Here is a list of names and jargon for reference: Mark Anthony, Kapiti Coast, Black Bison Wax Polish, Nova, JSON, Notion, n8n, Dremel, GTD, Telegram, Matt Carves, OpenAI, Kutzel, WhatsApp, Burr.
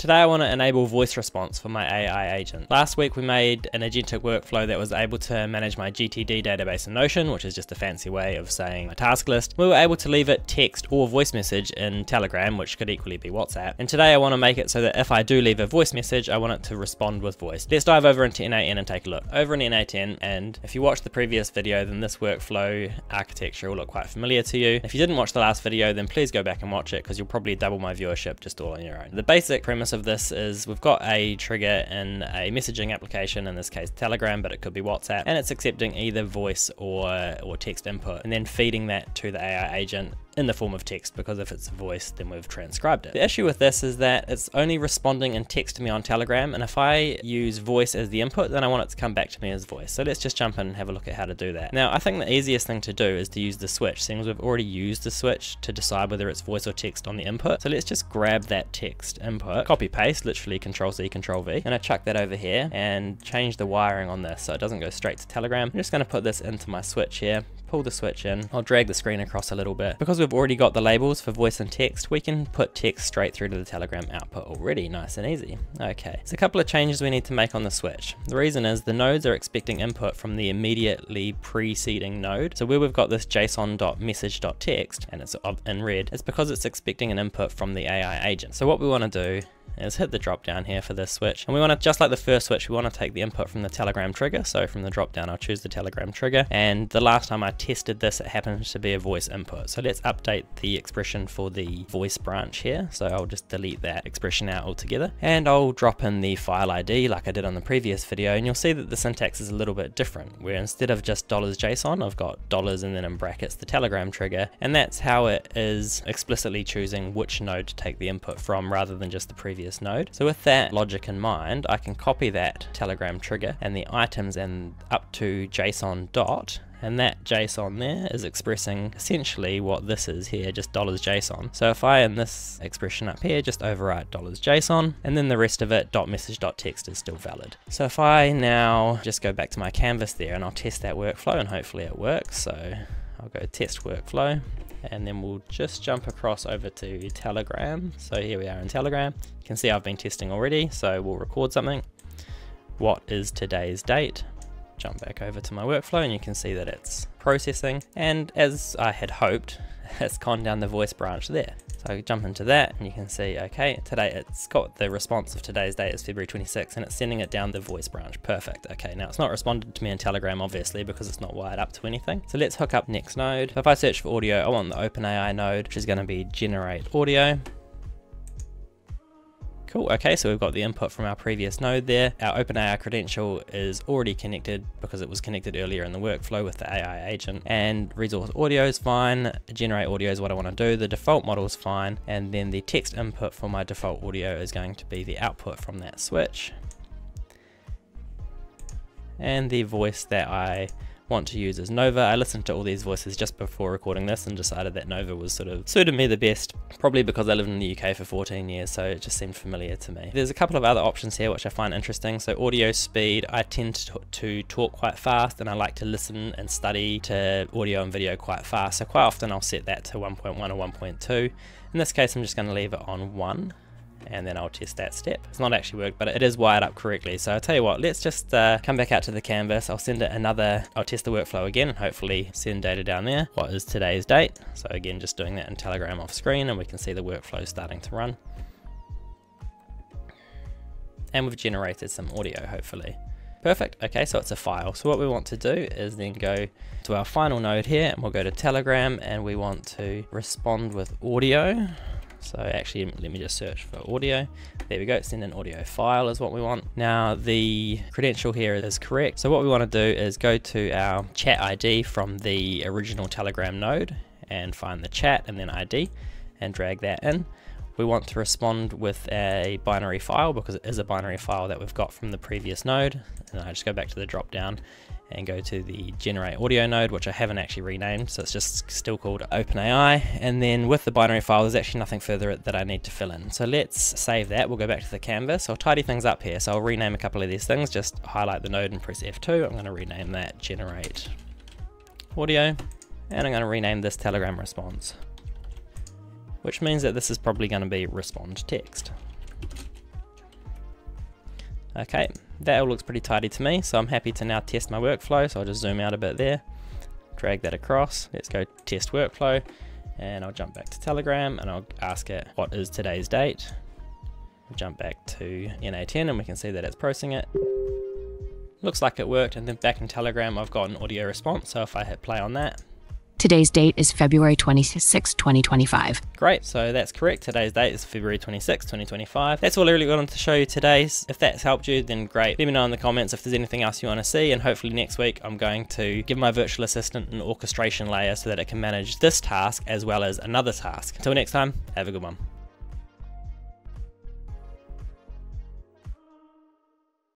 Today I want to enable voice response for my AI agent. Last week we made an agentic workflow that was able to manage my GTD database in Notion, which is just a fancy way of saying my task list. We were able to leave it text or voice message in Telegram, which could equally be WhatsApp. And today I want to make it so that if I do leave a voice message, I want it to respond with voice. Let's dive over into n8n and take a look. Over in n8n, and if you watched the previous video, then this workflow architecture will look quite familiar to you. If you didn't watch the last video, then please go back and watch it because you'll probably double my viewership just all on your own. The basic premise of this is we've got a trigger in a messaging application, in this case Telegram, but it could be WhatsApp, and it's accepting either voice or text input and then feeding that to the AI agent in the form of text, because if it's voice then we've transcribed it. The issue with this is that it's only responding in text to me on Telegram, and if I use voice as the input then I want it to come back to me as voice. So let's just jump in and have a look at how to do that. Now I think the easiest thing to do is to use the switch, seeing as we've already used the switch to decide whether it's voice or text on the input. So let's just grab that text input, copy paste, literally Control C, Control V, and I chuck that over here and change the wiring on this so it doesn't go straight to Telegram. I'm just going to put this into my switch here, pull the switch in, I'll drag the screen across a little bit. Because we've already got the labels for voice and text, we can put text straight through to the Telegram output already, nice and easy. Okay, there's a couple of changes we need to make on the switch. The reason is the nodes are expecting input from the immediately preceding node. So where we've got this json.message.text and it's in red, it's because it's expecting an input from the AI agent. So what we want to do is hit the drop down here for this switch, and we want to, just like the first switch, we want to take the input from the Telegram trigger. So from the drop down I'll choose the Telegram trigger, and the last time I tested this it happened to be a voice input. So let's update the expression for the voice branch here, so I'll just delete that expression out altogether and I'll drop in the file ID like I did on the previous video, and you'll see that the syntax is a little bit different, where instead of just $JSON I've got $ and then in brackets the Telegram trigger, and that's how it is explicitly choosing which node to take the input from rather than just the previous node. So with that logic in mind, I can copy that Telegram trigger and the items and up to JSON dot, and that JSON there is expressing essentially what this is here, just $JSON. So if I, in this expression up here, just overwrite $JSON, and then the rest of it, .message.text is still valid. So if I now just go back to my canvas there and I'll test that workflow and hopefully it works. So I'll go test workflow, and then we'll just jump across over to Telegram. So here we are in Telegram. You can see I've been testing already, so we'll record something. What is today's date? Jump back over to my workflow and you can see that it's processing, and as I had hoped, it's gone down the voice branch there. So I jump into that and you can see, okay, today it's got the response of today's date is February 26 and it's sending it down the voice branch. Perfect. Okay, now it's not responded to me in Telegram obviously because it's not wired up to anything. So let's hook up next node. So if I search for audio, I want the OpenAI node, which is going to be generate audio. Cool, okay, so we've got the input from our previous node there. Our OpenAI credential is already connected because it was connected earlier in the workflow with the AI agent. And resource audio is fine, generate audio is what I want to do, the default model is fine, and then the text input for my default audio is going to be the output from that switch. And the voice that I want to use is Nova. I listened to all these voices just before recording this and decided that Nova was sort of suited me the best, probably because I lived in the UK for 14 years, so it just seemed familiar to me. There's a couple of other options here which I find interesting. So audio speed, I tend to talk quite fast and I like to listen and study to audio and video quite fast, so quite often I'll set that to 1.1 or 1.2. In this case I'm just going to leave it on 1. And then I'll test that step. It's not actually worked, but it is wired up correctly. So I'll tell you what, let's just come back out to the canvas. I'll send it another, I'll test the workflow again and hopefully send data down there. What is today's date? So again, just doing that in Telegram off screen, and we can see the workflow starting to run. And we've generated some audio, hopefully. Perfect, okay, so it's a file. So what we want to do is then go to our final node here and we'll go to Telegram and we want to respond with audio. So actually, let me just search for audio. There we go, send an audio file is what we want. Now the credential here is correct. So what we want to do is go to our chat ID from the original Telegram node and find the chat and then ID and drag that in. We want to respond with a binary file because it is a binary file that we've got from the previous node. And I just go back to the drop down and go to the generate audio node, which I haven't actually renamed, so it's just still called OpenAI. And then with the binary file, there's actually nothing further that I need to fill in. So let's save that. We'll go back to the canvas. I'll tidy things up here. So I'll rename a couple of these things, just highlight the node and press F2. I'm going to rename that generate audio, and I'm going to rename this Telegram response, which means that this is probably going to be respond text. Okay, that all looks pretty tidy to me, so I'm happy to now test my workflow. So I'll just zoom out a bit there, drag that across. Let's go test workflow, and I'll jump back to Telegram and I'll ask it what is today's date. We'll jump back to n8n and we can see that it's processing it. Looks like it worked, and then back in Telegram I've got an audio response, so if I hit play on that. Today's date is February 26, 2025. Great, so that's correct. Today's date is February 26, 2025. That's all I really wanted to show you today. If that's helped you, then great. Let me know in the comments if there's anything else you want to see, and hopefully next week I'm going to give my virtual assistant an orchestration layer so that it can manage this task as well as another task. Until next time, have a good one.